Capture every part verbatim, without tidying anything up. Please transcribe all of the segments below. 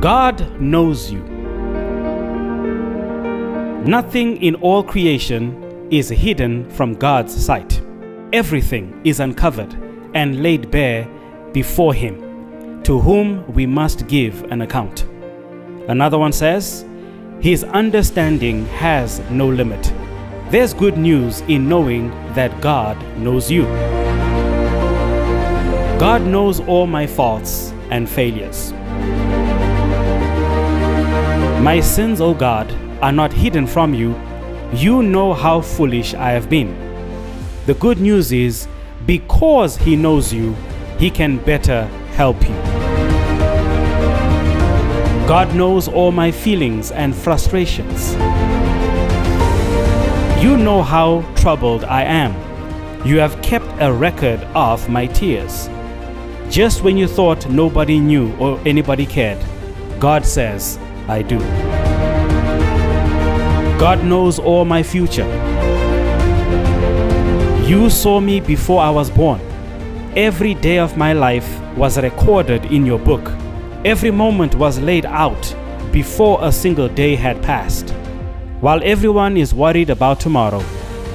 God knows you. Nothing in all creation is hidden from God's sight. Everything is uncovered and laid bare before Him, to whom we must give an account. Another one says, His understanding has no limit. There's good news in knowing that God knows you. God knows all my faults and failures. My sins, O God, are not hidden from you. You know how foolish I have been. The good news is, because He knows you, He can better help you. God knows all my feelings and frustrations. You know how troubled I am. You have kept a record of my tears. Just when you thought nobody knew or anybody cared, God says, I do. God knows all my future. You saw me before I was born. Every day of my life was recorded in your book. Every moment was laid out before a single day had passed. While everyone is worried about tomorrow,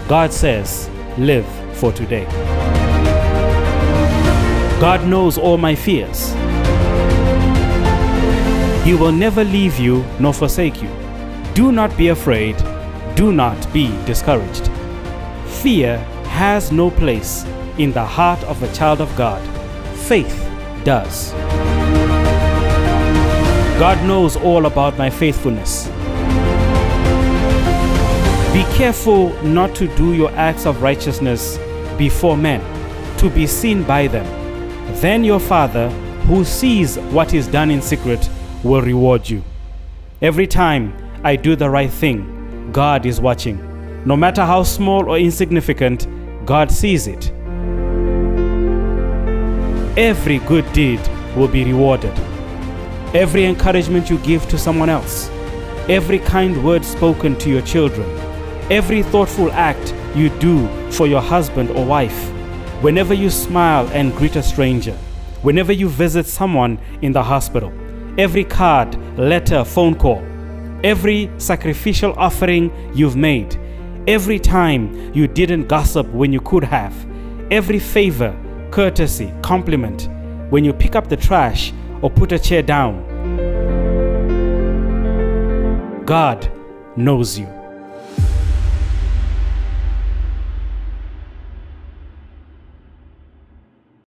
God says, live for today. God knows all my fears. He will never leave you nor forsake you. Do not be afraid. Do not be discouraged. Fear has no place in the heart of a child of God. Faith does. God knows all about my faithfulness. Be careful not to do your acts of righteousness before men, to be seen by them. Then your Father, who sees what is done in secret, will reward you. Every time I do the right thing, God is watching. No matter how small or insignificant, God sees it. Every good deed will be rewarded. Every encouragement you give to someone else, every kind word spoken to your children, every thoughtful act you do for your husband or wife, whenever you smile and greet a stranger, whenever you visit someone in the hospital, every card, letter, phone call, every sacrificial offering you've made, every time you didn't gossip when you could have, every favor, courtesy, compliment, when you pick up the trash or put a chair down. God knows you.